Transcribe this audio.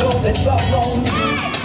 show that's unknown.